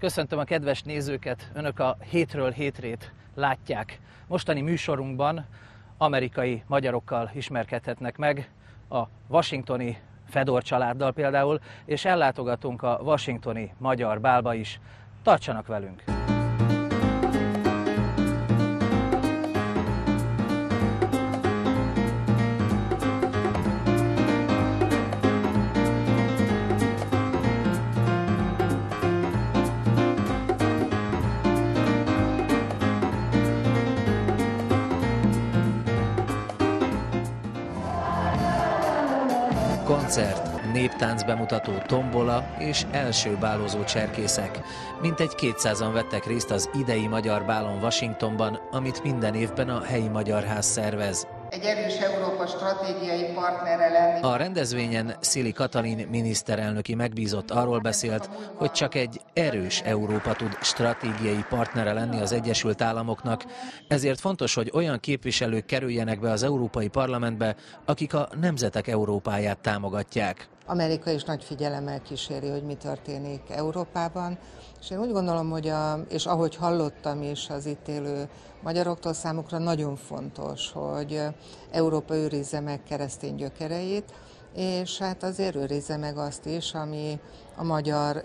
Köszöntöm a kedves nézőket! Önök a hétről hétrét látják. Mostani műsorunkban amerikai magyarokkal ismerkedhetnek meg, a washingtoni Fedor családdal például, és ellátogatunk a washingtoni magyar bálba is. Tartsanak velünk! Koncert, néptánc bemutató, tombola és első bálozó cserkészek. Mintegy 200-an vettek részt az idei magyar bálon Washingtonban, amit minden évben a helyi Magyar Ház szervez. Egy erős Európa stratégiai partnere lenni. A rendezvényen Szili Katalin miniszterelnöki megbízott arról beszélt, hogy csak egy erős Európa tud stratégiai partnere lenni az Egyesült Államoknak, ezért fontos, hogy olyan képviselők kerüljenek be az Európai Parlamentbe, akik a nemzetek Európáját támogatják. Amerika is nagy figyelemmel kíséri, hogy mi történik Európában, és én úgy gondolom, hogy és ahogy hallottam is az itt élő magyaroktól, számukra nagyon fontos, hogy Európa őrizze meg keresztény gyökereit, és hát azért őrizze meg azt is, ami a magyar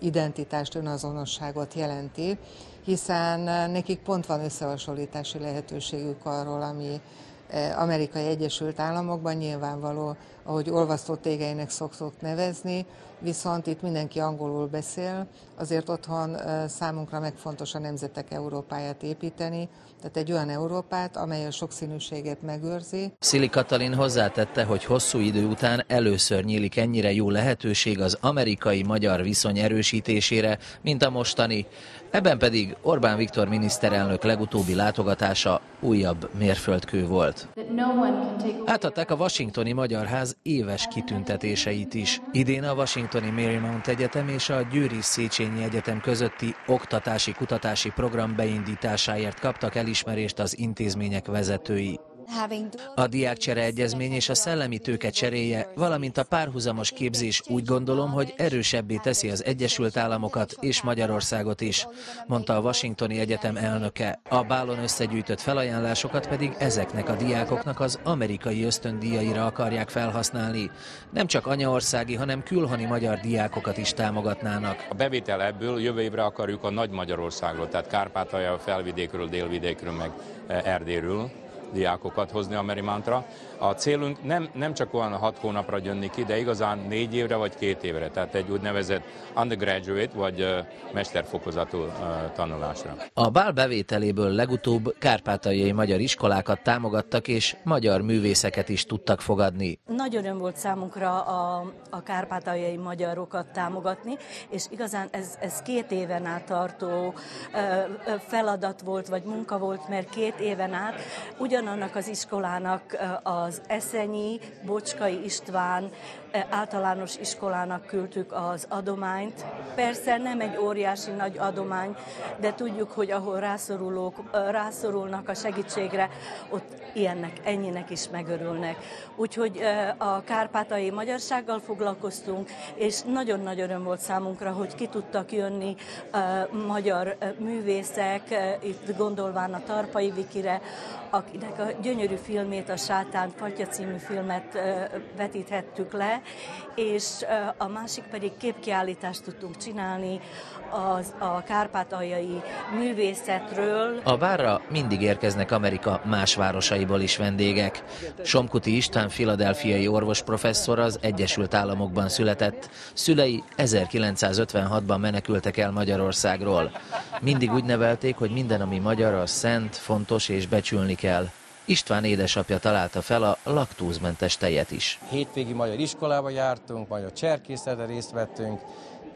identitást, önazonosságot jelenti, hiszen nekik pont van összehasonlítási lehetőségük arról, ami Amerikai Egyesült Államokban nyilvánvaló, ahogy olvasztó tégeinek szoktuk nevezni, viszont itt mindenki angolul beszél, azért otthon számunkra megfontos a nemzetek Európáját építeni, tehát egy olyan Európát, amely a sokszínűséget megőrzi. Szili Katalin hozzátette, hogy hosszú idő után először nyílik ennyire jó lehetőség az amerikai-magyar viszony erősítésére, mint a mostani. Ebben pedig Orbán Viktor miniszterelnök legutóbbi látogatása újabb mérföldkő volt. Átadták a Washingtoni Magyar Ház éves kitüntetéseit is. Idén a Washingtoni Marymount Egyetem és a Győri Széchenyi Egyetem közötti oktatási-kutatási program beindításáért kaptak elismerést az intézmények vezetői. A diákcsere egyezmény és a szellemi tőke cseréje, valamint a párhuzamos képzés úgy gondolom, hogy erősebbé teszi az Egyesült Államokat és Magyarországot is, mondta a Washingtoni Egyetem elnöke. A bálon összegyűjtött felajánlásokat pedig ezeknek a diákoknak az amerikai ösztöndíjaira akarják felhasználni. Nem csak anyaországi, hanem külhoni magyar diákokat is támogatnának. A bevétel ebből jövő évre akarjuk a Nagy Magyarországról, tehát Kárpátalja felvidékről, délvidékről, meg Erdélyről diákokat hozni a Marymountra. A célunk nem csak olyan 6 hónapra jönni ki, de igazán 4 évre vagy 2 évre, tehát egy úgynevezett undergraduate vagy mesterfokozatú tanulásra. A bál bevételéből legutóbb kárpátaljai magyar iskolákat támogattak, és magyar művészeket is tudtak fogadni. Nagy öröm volt számunkra a kárpátaljai magyarokat támogatni, és igazán ez 2 éven át tartó feladat volt, vagy munka volt, mert 2 éven át ugyanannak az iskolának, az Eszenyi, Bocskai István általános iskolának küldtük az adományt. Persze nem egy óriási nagy adomány, de tudjuk, hogy ahol rászorulnak a segítségre, ott ilyennek, ennyinek is megörülnek. Úgyhogy a kárpátaljai magyarsággal foglalkoztunk, és nagyon nagy öröm volt számunkra, hogy ki tudtak jönni magyar művészek, itt gondolván a Tarpai Vikire, akinek a gyönyörű filmét, a Sátán Fatya című filmet vetíthettük le, és a másik pedig képkiállítást tudtunk csinálni a kárpátaljai művészetről. A bárra mindig érkeznek Amerika más városaiból is vendégek. Somkuti István philadelphiai orvosprofesszor az Egyesült Államokban született. Szülei 1956-ban menekültek el Magyarországról. Mindig úgy nevelték, hogy minden, ami magyar, az szent, fontos és becsülni kell. István édesapja találta fel a laktózmentes tejet is. Hétvégi magyar iskolába jártunk, magyar cserkészetre részt vettünk,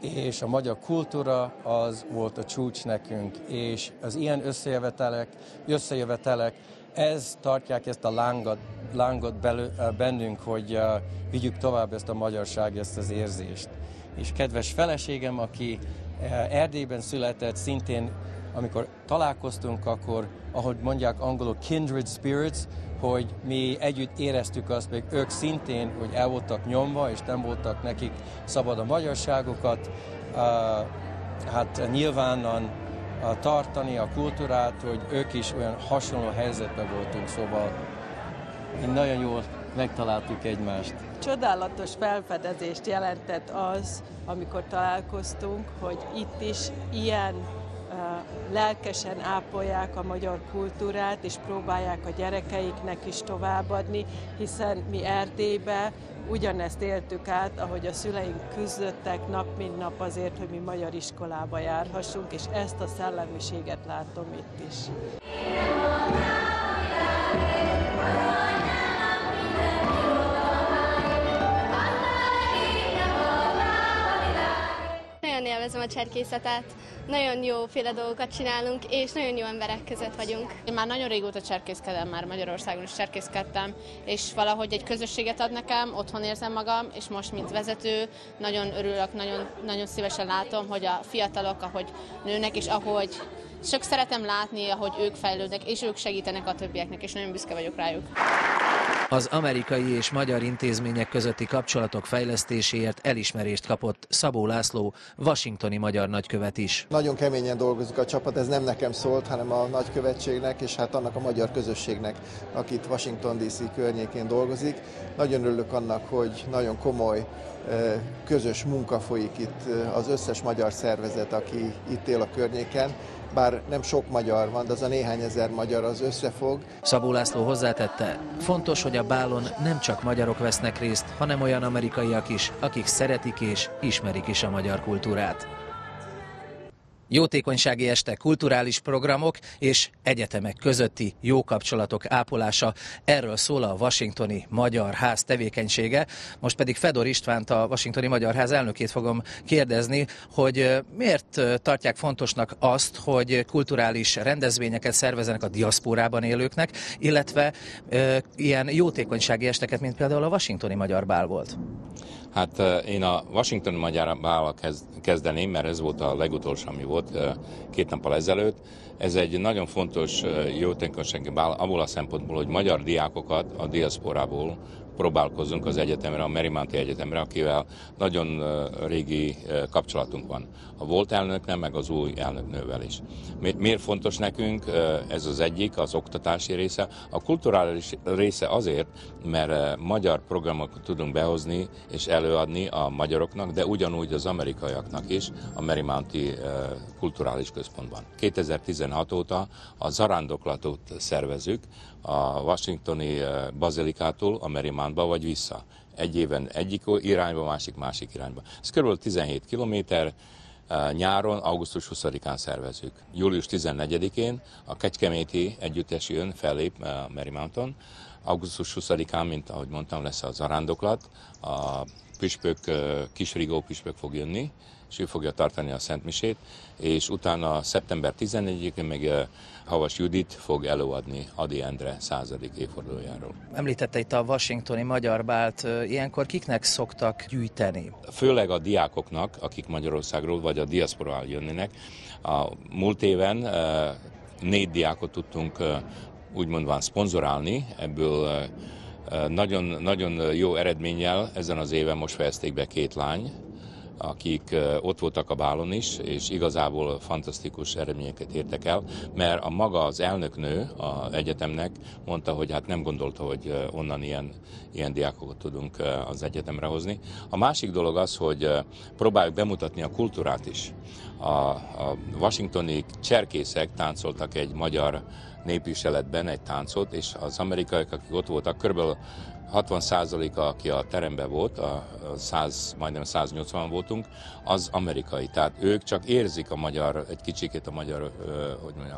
és a magyar kultúra az volt a csúcs nekünk, és az ilyen összejövetelek ez tartják ezt a lángot bennünk, hogy vigyük tovább ezt a magyarság, ezt az érzést. És kedves feleségem, aki Erdélyben született, szintén amikor találkoztunk, akkor, ahogy mondják angolul, kindred spirits, hogy mi együtt éreztük azt, még ők szintén, hogy el voltak nyomva, és nem voltak nekik szabad a magyarságokat, hát nyilvánon tartani a kultúrát, hogy ők is olyan hasonló helyzetben voltunk, szóval nagyon jól megtaláltuk egymást. Csodálatos felfedezést jelentett az, amikor találkoztunk, hogy itt is ilyen lelkesen ápolják a magyar kultúrát, és próbálják a gyerekeiknek is továbbadni, hiszen mi Erdélyben ugyanezt éltük át, ahogy a szüleink küzdöttek nap mint nap azért, hogy mi magyar iskolába járhassunk, és ezt a szellemiséget látom itt is. Nagyon élvezem a cserkészetet, nagyon jóféle dolgokat csinálunk, és nagyon jó emberek között vagyunk. Én már nagyon régóta cserkészkedem, már Magyarországon is cserkészkedtem, és valahogy egy közösséget ad nekem, otthon érzem magam, és most, mint vezető, nagyon örülök, nagyon szívesen látom, hogy a fiatalok, ahogy nőnek, és ahogy sok szeretem látni, ahogy ők fejlődnek, és ők segítenek a többieknek, és nagyon büszke vagyok rájuk. Az amerikai és magyar intézmények közötti kapcsolatok fejlesztéséért elismerést kapott Szabó László, washingtoni magyar nagykövet is. Nagyon keményen dolgozik a csapat, ez nem nekem szólt, hanem a nagykövetségnek és hát annak a magyar közösségnek, akit Washington DC környékén dolgozik. Nagyon örülök annak, hogy nagyon komoly közös munka folyik itt az összes magyar szervezet, aki itt él a környéken. Bár nem sok magyar van, de az a néhány ezer magyar az összefog. Szabó László hozzátette, fontos, hogy a bálon nem csak magyarok vesznek részt, hanem olyan amerikaiak is, akik szeretik és ismerik is a magyar kultúrát. Jótékonysági este, kulturális programok és egyetemek közötti jó kapcsolatok ápolása. Erről szól a Washingtoni Magyar Ház tevékenysége. Most pedig Fedor Istvánt, a Washingtoni Magyar Ház elnökét fogom kérdezni, hogy miért tartják fontosnak azt, hogy kulturális rendezvényeket szervezzenek a diaszporában élőknek, illetve ilyen jótékonysági esteket, mint például a Washingtoni Magyar Bál volt. Hát én a Washingtoni Magyar Bállal kezdeném, mert ez volt a legutolsó, ami volt 2 nappal ezelőtt. Ez egy nagyon fontos jótékonysági bál abból a szempontból, hogy magyar diákokat a diaszporából próbálkozunk az egyetemre, a Marymounti Egyetemre, akivel nagyon régi kapcsolatunk van. A volt elnöknél, meg az új elnöknővel is. Miért fontos nekünk? Ez az egyik, az oktatási része. A kulturális része azért, mert magyar programokat tudunk behozni és előadni a magyaroknak, de ugyanúgy az amerikaiaknak is a Marymounti Kulturális Központban. 2016 óta a zarándoklatot szervezzük a washingtoni bazilikától a Marymountba vagy vissza. Egy éven egyik irányba, másik irányba. Ez kb. 17 kilométer, nyáron, augusztus 20-án szervezzük. Július 14-én a Kecskeméti együttes jön, fellép a Marymounton. Augusztus 20-án, mint ahogy mondtam, lesz a zarándoklat. A püspök, Kisrigó püspök fog jönni, és ő fogja tartani a szentmisét, és utána szeptember 14-én meg Havas Judit fog előadni Adi Endre 100. évfordulójáról. Említette itt a washingtoni magyar bált, ilyenkor kiknek szoktak gyűjteni? Főleg a diákoknak, akik Magyarországról vagy a diaszporából jönnének. A múlt éven 4 diákot tudtunk úgymondván szponzorálni, ebből nagyon jó eredménnyel ezen az éven most fejezték be 2 lány, akik ott voltak a bálon is, és igazából fantasztikus eredményeket értek el, mert a maga az elnöknő az egyetemnek mondta, hogy hát nem gondolta, hogy onnan ilyen diákokat tudunk az egyetemre hozni. A másik dolog az, hogy próbáljuk bemutatni a kultúrát is. A washingtoni cserkészek táncoltak egy magyar népviseletben egy táncot, és az amerikaiak, akik ott voltak, körülbelül 60%-a, aki a teremben volt, majdnem 180-an voltunk, az amerikai. Tehát ők csak érzik a magyar, egy kicsikét a magyar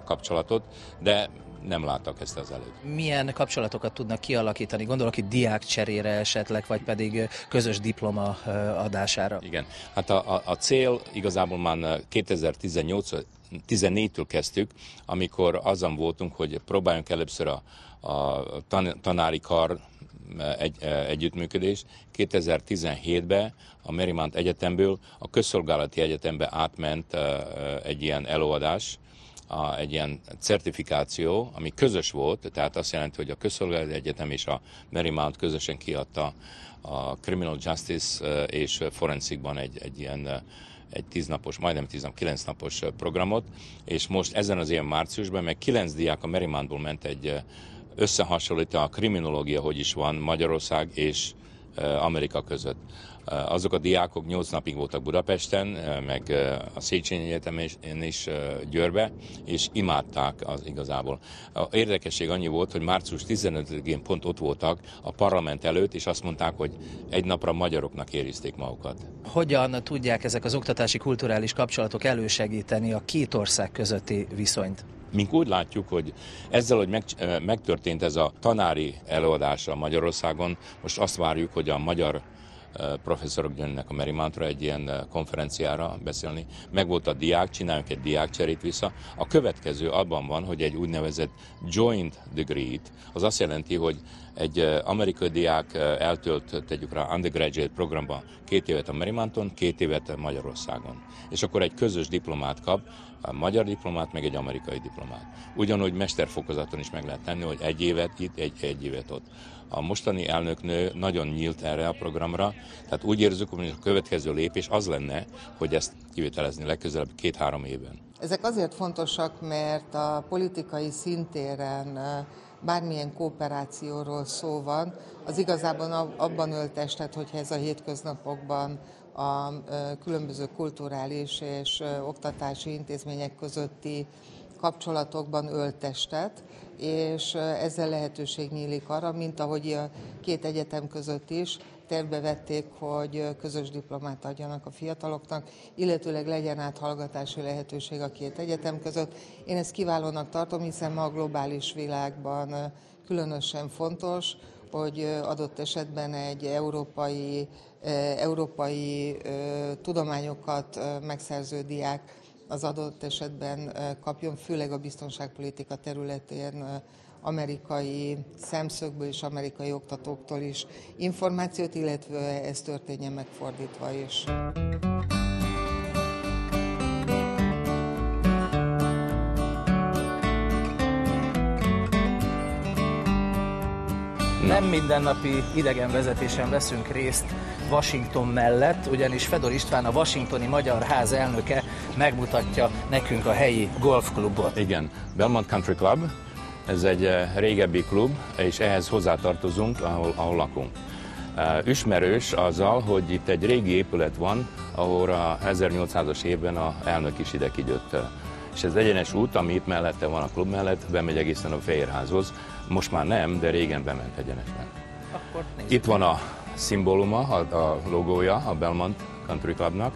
kapcsolatot, de nem láttak ezt az előtt. Milyen kapcsolatokat tudnak kialakítani? Gondolok itt diákcserére esetleg, vagy pedig közös diploma adására? Igen, hát a cél igazából már 2014-től kezdtük, amikor azon voltunk, hogy próbáljunk először a tanári kar együttműködés. 2017-ben a Marymount Egyetemből a Közszolgálati Egyetembe átment egy ilyen előadás, egy ilyen certifikáció, ami közös volt, tehát azt jelenti, hogy a Közszolgálati Egyetem és a Marymount közösen kiadta a Criminal Justice és Forensicban egy ilyen egy 10 napos, majdnem 10 nap, 9 napos programot, és most ezen az év márciusban meg 9 diák a Marymountból ment egy összehasonlító a kriminológia, hogy is van Magyarország és Amerika között. Azok a diákok 8 napig voltak Budapesten, meg a Széchenyi Egyetemen is Győrbe, és imádták az igazából. A érdekesség annyi volt, hogy március 15-én pont ott voltak a parlament előtt, és azt mondták, hogy egy napra magyaroknak érizték magukat. Hogyan tudják ezek az oktatási kulturális kapcsolatok elősegíteni a két ország közötti viszonyt? Mink úgy látjuk, hogy ezzel, hogy megtörtént ez a tanári előadás a Magyarországon, most azt várjuk, hogy a magyar professzorok jönnek a Marymountra egy ilyen konferenciára beszélni. Megvolt a diák, csináljunk egy diákcserét vissza. A következő abban van, hogy egy úgynevezett joint degree-t, az azt jelenti, hogy egy amerikai diák eltölt, tegyük rá, undergraduate programban 2 évet a Marymounton, 2 évet Magyarországon. És akkor egy közös diplomát kap, a magyar diplomát, meg egy amerikai diplomát. Ugyanúgy mesterfokozaton is meg lehet tenni, hogy 1 évet itt, egy évet ott. A mostani elnöknő nagyon nyílt erre a programra, tehát úgy érzük, hogy a következő lépés az lenne, hogy ezt kivitelezni legközelebb 2-3 évben. Ezek azért fontosak, mert a politikai szintéren bármilyen kooperációról szó van, az igazából abban öltestet, hogyha ez a hétköznapokban a különböző kulturális és oktatási intézmények közötti kapcsolatokban öltestet, és ezzel lehetőség nyílik arra, mint ahogy a két egyetem között is tervbe vették, hogy közös diplomát adjanak a fiataloknak, illetőleg legyen áthallgatási lehetőség a két egyetem között. Én ezt kiválónak tartom, hiszen ma a globális világban különösen fontos, hogy adott esetben egy európai tudományokat megszerző diák az adott esetben kapjon, főleg a biztonságpolitika területén amerikai szemszögből és amerikai oktatóktól is információt, illetve ez történjen megfordítva is. Nem mindennapi idegenvezetésen veszünk részt Washington mellett, ugyanis Fedor István, a Washingtoni Magyar Ház elnöke megmutatja nekünk a helyi golfklubot. Igen, Belmont Country Club, ez egy régebbi klub, és ehhez hozzátartozunk, ahol lakunk. Ismerős azzal, hogy itt egy régi épület van, ahol a 1800-as évben a elnök is ide kigyött. És ez egyenes út, ami itt mellette van a klub mellett, bemegy egészen a Fehérházhoz. Most már nem, de régen bement egyenesen. Itt van a szimbóluma, a logója a Belmont Country Clubnak,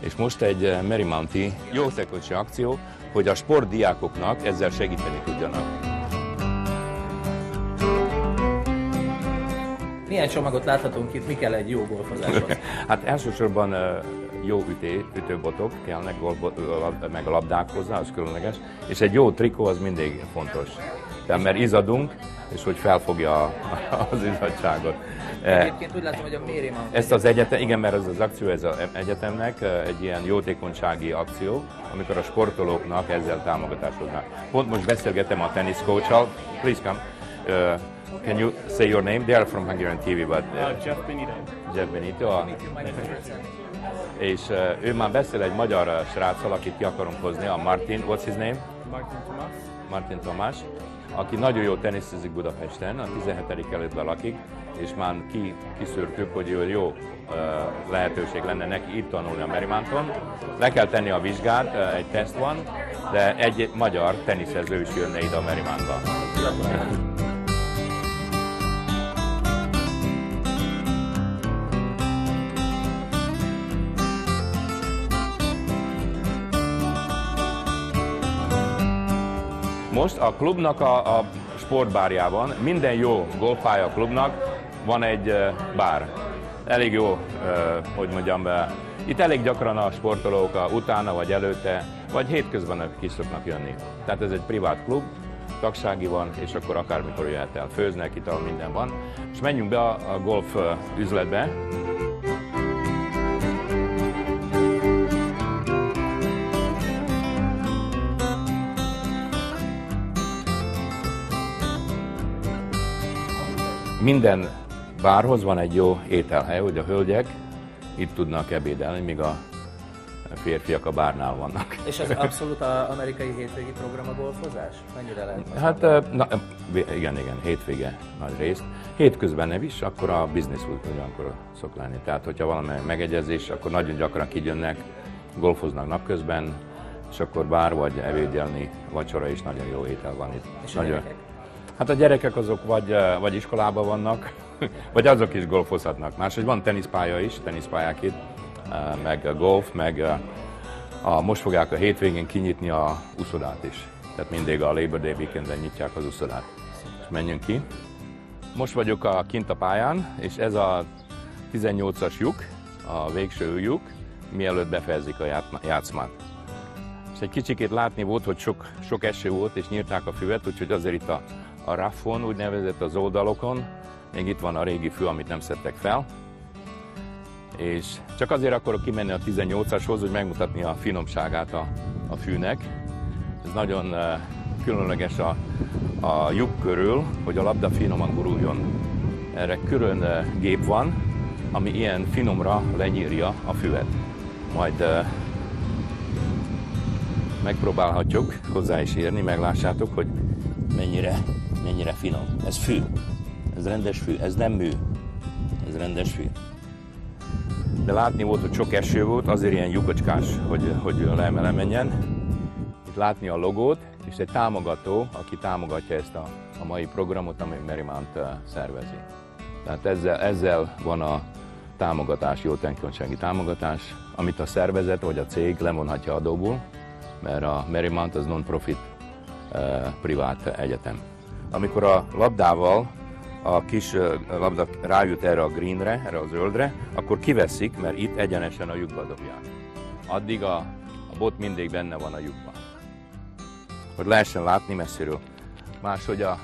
és most egy Marymounti jótékonysági akció, hogy a sportdiákoknak ezzel segíteni tudjanak. Milyen csomagot láthatunk itt, mi kell egy jó golfozáshoz? Hát elsősorban jó ütőbotok kellnek, meg a labdák hozzá, az különleges, és egy jó trikó az mindig fontos. Tehát, mert izadunk, és hogy felfogja az izzadságot. Egyébként úgy látom, hogy a Marymount. Ezt az egyetem, igen, mert ez az akció, ez az egyetemnek egy ilyen jótékonysági akció, amikor a sportolóknak ezzel támogatást adnak. Pont most beszélgetem a tenisz coach-al. Please come. Can you say your name? They are from Hungarian TV, but... Jeff Benito. Jeff Benito. És ő már beszél egy magyar sráccal, akit ki akarunk hozni, a Martin, what's his name? Martin Tomás. Aki nagyon jó teniszezik Budapesten, a 17. kerületben lakik, és már kiszűrtük, hogy jó lehetőség lenne neki itt tanulni a Marymounton. Le kell tenni a vizsgát, egy teszt van, de egy magyar teniszező is jönne ide a Marymountra. Most a klubnak a sportbárjában, minden jó golfpálya klubnak van egy bár. Elég jó, hogy mondjam be. Itt elég gyakran a sportolók utána vagy előtte, vagy hétközben ki szoknak jönni. Tehát ez egy privát klub, tagsági van, és akkor akármikor jöhet el. Főznek, ital, minden van. És menjünk be a golf üzletbe. Minden bárhoz van egy jó ételhely, hogy a hölgyek itt tudnak ebédelni, míg a férfiak a bárnál vannak. És az abszolút az amerikai hétvégi program a golfozás? Mennyire lehet? Hát na, igen, hétvége nagy részt. Hétközben nem is, akkor a business week ugyanakkor szok lenni. Tehát, hogyha valamely megegyezés, akkor nagyon gyakran kijönnek, golfoznak napközben, és akkor bár vagy ebédelni, vacsora is nagyon jó étel van itt. És nagyon... a gyerekek? Hát a gyerekek azok vagy iskolában vannak, vagy azok is golfozhatnak. Máshogy van teniszpálya is, teniszpályák itt, meg a golf, meg most fogják a hétvégén kinyitni a úszodát is. Tehát mindig a Labor Day weekenden nyitják az úszodát. És menjünk ki. Most vagyok kint a pályán, és ez a 18-as lyuk, a végső lyuk, mielőtt befejezik a játszmát. És egy kicsikét látni volt, hogy sok eső volt, és nyírták a füvet, úgyhogy azért itt a raffon, úgynevezett az oldalokon, még itt van a régi fű, amit nem szedtek fel. És csak azért akarok kimenni a 18-ashoz, hogy megmutatni a finomságát a fűnek. Ez nagyon különleges a lyuk körül, hogy a labda finoman guruljon. Erre külön gép van, ami ilyen finomra lenyírja a füvet. Majd megpróbálhatjuk hozzá is érni, meglássátok, hogy mennyire finom. Ez fű, ez rendes fű, ez nem mű, ez rendes fű. De látni volt, hogy sok eső volt, azért ilyen lyukacskás, hogy le menjen. Itt látni a logót, és egy támogató, aki támogatja ezt a mai programot, amit Marymount szervezi. Tehát ezzel van a támogatás, jótékonysági támogatás, amit a szervezet vagy a cég lemondhatja adóból, mert a Marymount az non-profit privát egyetem. Amikor a labdával a kis labda rájut erre a greenre, erre a zöldre, akkor kiveszik, mert itt egyenesen a lyukba dobják. Addig a bot mindig benne van a lyukban, hogy lehessen látni messziről. Máshogy a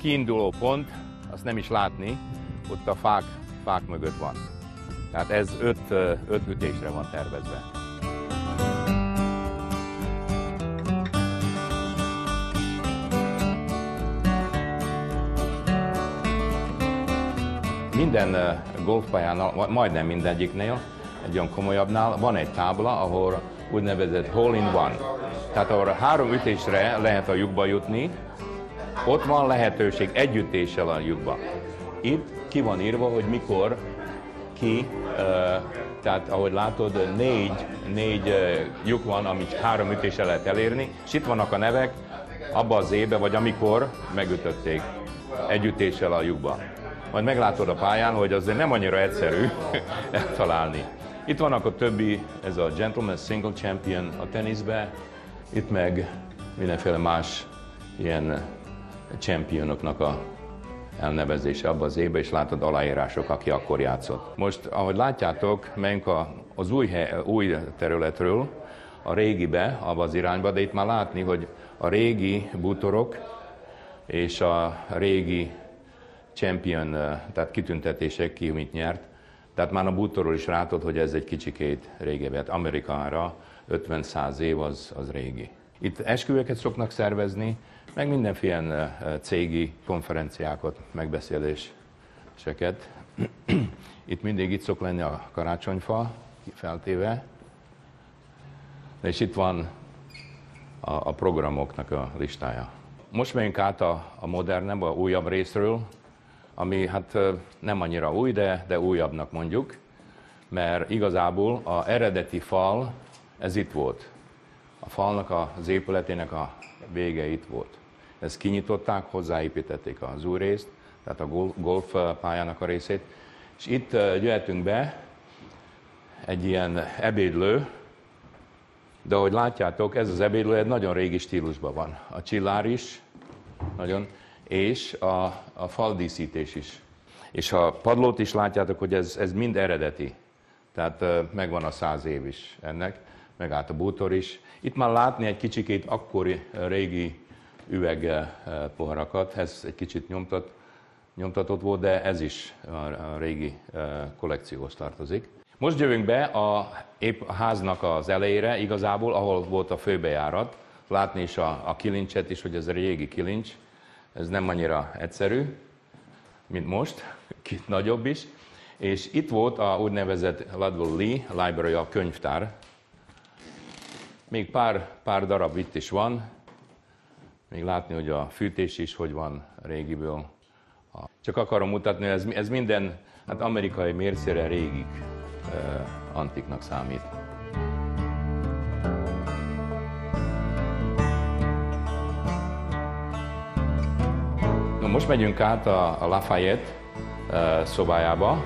kiinduló pont, azt nem is látni, ott a fák mögött van. Tehát ez 5 ütésre van tervezve. Minden golfpályánál, majdnem mindegyiknél, egy olyan komolyabbnál van egy tábla, ahol úgynevezett hole-in-one. Tehát ahol 3 ütésre lehet a lyukba jutni, ott van lehetőség egy ütéssel a lyukba. Itt ki van írva, hogy mikor ki, tehát ahogy látod, 4 lyuk van, amit 3 ütéssel lehet elérni, és itt vannak a nevek, abba az éve, vagy amikor megütötték egy ütéssel a lyukba. Majd meglátod a pályán, hogy azért nem annyira egyszerű eltalálni. Itt vannak a többi, ez a Gentleman Single Champion a teniszbe, itt meg mindenféle más ilyen championoknak a elnevezése abba az évben, és látod aláírások, aki akkor játszott. Most, ahogy látjátok, menjünk az új területről a régibe, abba az irányba, de itt már látni, hogy a régi bútorok és a régi champion, tehát kitüntetések, ki mit nyert. Tehát már a bútorról is látod, hogy ez egy kicsikét régebbi. Hát Amerikára 50-100 év az régi. Itt esküvőket szoknak szervezni, meg mindenféle cégi konferenciákat, megbeszéléseket. Itt mindig itt szok lenni a karácsonyfa, feltéve. És itt van a programoknak a listája. Most megyünk át a modernebb, a újabb részről, ami hát nem annyira új, de újabbnak mondjuk, mert igazából az eredeti fal, ez itt volt. A falnak az épületének a vége itt volt. Ezt kinyitották, hozzáépítették az új részt, tehát a golfpályának a részét, és itt jöhetünk be egy ilyen ebédlő, de ahogy látjátok, ez az ebédlő egy nagyon régi stílusban van. A csillár is, nagyon, és a faldíszítés is. És a padlót is látjátok, hogy ez mind eredeti. Tehát megvan a 100 év is ennek, meg át a bútor is. Itt már látni egy kicsikét akkori régi üvegpoharakat, ez egy kicsit nyomtatott volt, de ez is a régi kollekcióhoz tartozik. Most jövünk be a háznak az elejére, igazából, ahol volt a főbejárat. Látni is a kilincset is, hogy ez egy régi kilincs. Ez nem annyira egyszerű, mint most, kicsit nagyobb is. És itt volt a úgynevezett Ludlow Lee Library, a könyvtár. Még pár darab itt is van. Még látni, hogy a fűtés is, hogy van régiből. Csak akarom mutatni, hogy ez minden hát amerikai mércére régig antiknak számít. Na, most megyünk át a Lafayette szobájába,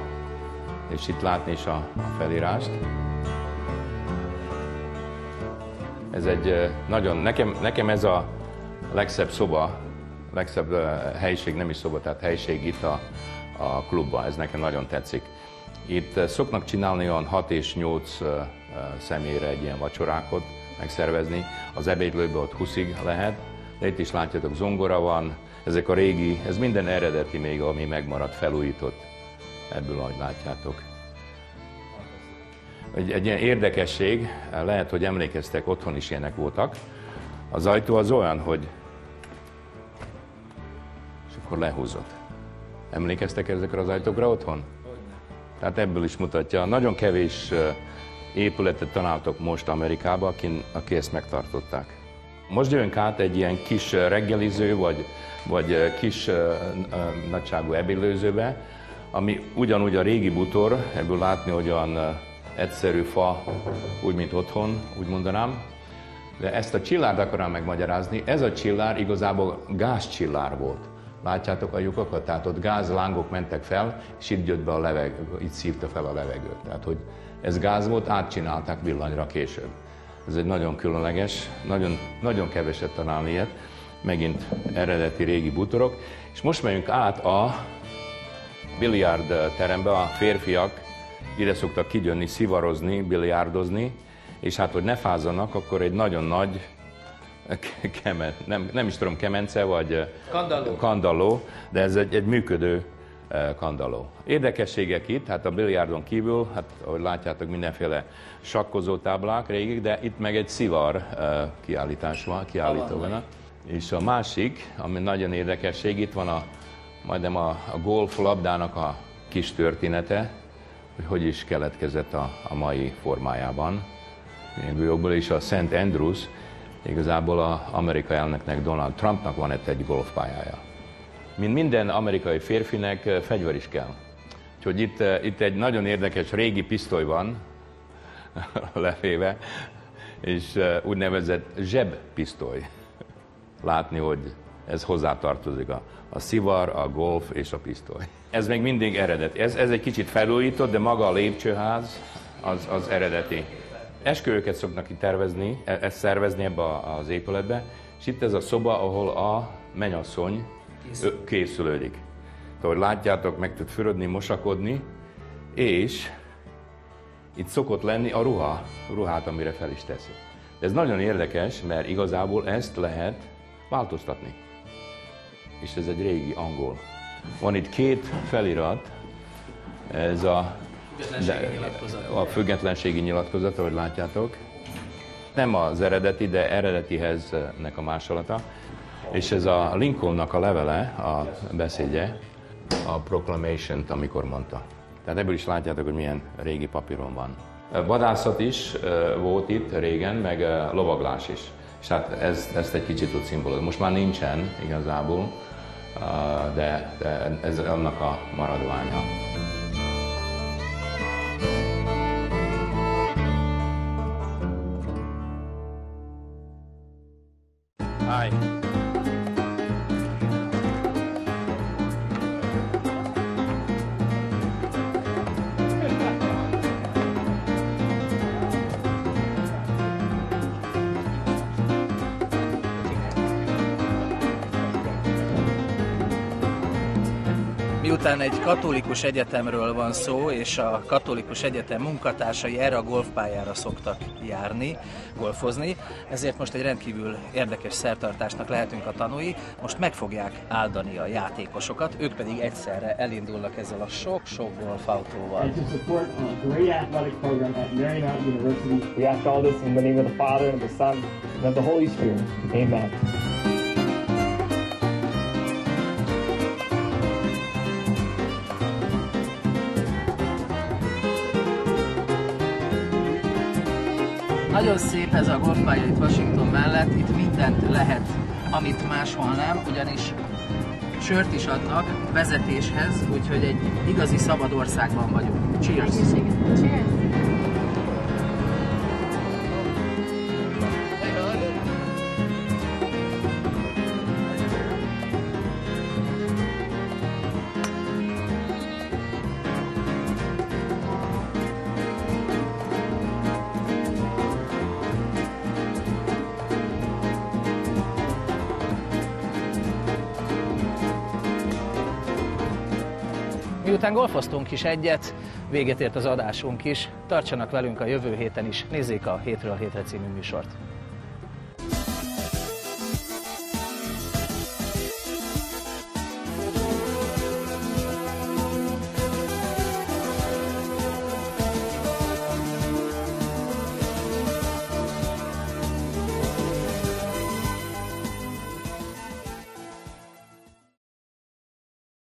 és itt látni is a felirást. Ez egy nagyon, nekem ez a legszebb szoba, legszebb helyiség, nem is szoba, tehát helyiség itt a klubban, ez nekem nagyon tetszik. Itt szoknak csinálni olyan 6 és 8 személyre egy ilyen vacsorákot megszervezni, az ebédlőben ott 20-ig lehet, de itt is látjátok, zongora van, ezek a régi, ez minden eredeti még, ami megmaradt, felújított, ebből ahogy látjátok. Egy ilyen érdekesség, lehet, hogy emlékeztek, otthon is ilyenek voltak. Az ajtó az olyan, hogy... és akkor lehúzott. Emlékeztek ezekre az ajtókra otthon? Tehát ebből is mutatja. Nagyon kevés épületet találtok most Amerikában, aki ezt megtartották. Most jövünk át egy ilyen kis reggeliző, vagy kis nagyságú ebédlőzőbe, ami ugyanúgy a régi bútor, ebből látni, hogy olyan egyszerű fa, úgy, mint otthon, úgy mondanám. De ezt a csillárt akarom megmagyarázni. Ez a csillár igazából gázcsillár volt. Látjátok a lyukakat? Tehát ott gázlángok mentek fel, és itt jött be a levegő, itt szívta fel a levegőt. Tehát, hogy ez gáz volt, átcsinálták villanyra később. Ez egy nagyon különleges, nagyon, nagyon keveset találni ilyet. Megint eredeti régi bútorok. És most megyünk át a biliárd terembe, a férfiak ide szoktak kijönni, szivarozni, biliárdozni, és hát, hogy ne fázzanak, akkor egy nagyon nagy nem is tudom, kemence vagy kandalló, de ez egy működő kandalló. Érdekességek itt, hát a biliárdon kívül, hát ahogy látjátok, mindenféle sakkozó táblák régig, de itt meg egy szivar kiállítás van, kiállító van. És a másik, ami nagyon érdekesség, itt van majdnem a golflabdának a kis története, hogy hogy is keletkezett a mai formájában. Jobból is a St Andrews, igazából az amerikai elnöknek, Donald Trumpnak van itt egy golfpályája. Mint minden amerikai férfinek fegyver is kell. Úgyhogy itt egy nagyon érdekes régi pisztoly van leféve, és úgynevezett zsebpisztoly. Látni, hogy ez hozzátartozik a szivar, a golf és a pisztoly. Ez még mindig eredeti. Ez egy kicsit felújított, de maga a lépcsőház az eredeti. Esküvőket szoknak itt tervezni, ezt szervezni ebbe az épületbe, és itt ez a szoba, ahol a menyasszony készülődik. Ahogy látjátok, meg tud fürödni, mosakodni, és itt szokott lenni a ruhát, amire fel is teszi. Ez nagyon érdekes, mert igazából ezt lehet változtatni. És ez egy régi angol. Van itt két felirat, ez a függetlenségi nyilatkozata, ahogy látjátok. Nem az eredeti, de eredetihez nek a másolata. És ez a Lincolnnak a levele, a beszédje, a proclamation-t, amikor mondta. Tehát ebből is látjátok, hogy milyen régi papíron van. Vadászat is volt itt régen, meg lovaglás is. És hát ezt egy kicsit ott szimbolizálja. Most már nincsen igazából, de ez annak a maradványa. Hi. Miután egy katolikus egyetemről van szó, és a katolikus egyetem munkatársai erre a golfpályára szoktak járni, golfozni, ezért most egy rendkívül érdekes szertartásnak lehetünk a tanúi. Most meg fogják áldani a játékosokat, ők pedig egyszerre elindulnak ezzel a sok-sok golfautóval. Nagyon szép ez a golfpálya itt Washington mellett, itt mindent lehet, amit máshol nem, ugyanis sört is adnak vezetéshez, úgyhogy egy igazi szabad országban vagyunk. Cheers! Cheers. Miután golfoztunk is egyet, véget ért az adásunk is. Tartsanak velünk a jövő héten is, nézzék a Hétről Hétre című műsort.